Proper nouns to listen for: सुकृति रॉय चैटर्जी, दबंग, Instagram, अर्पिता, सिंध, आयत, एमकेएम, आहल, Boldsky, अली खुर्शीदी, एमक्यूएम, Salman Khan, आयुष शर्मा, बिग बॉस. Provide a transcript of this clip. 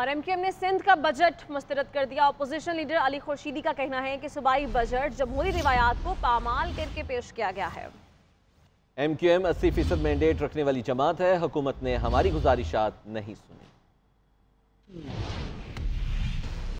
और एमकेएम ने सिंध का बजट मुस्तरद कर दिया। अपोजिशन लीडर अली खुर्शीदी का कहना है कि सूबाई बजट जमहूरी रिवायात को पामाल करके पेश किया गया है। एमक्यूएम 80% मैंडेट रखने वाली जमात है, हुकूमत ने हमारी गुजारिशात नहीं सुनी।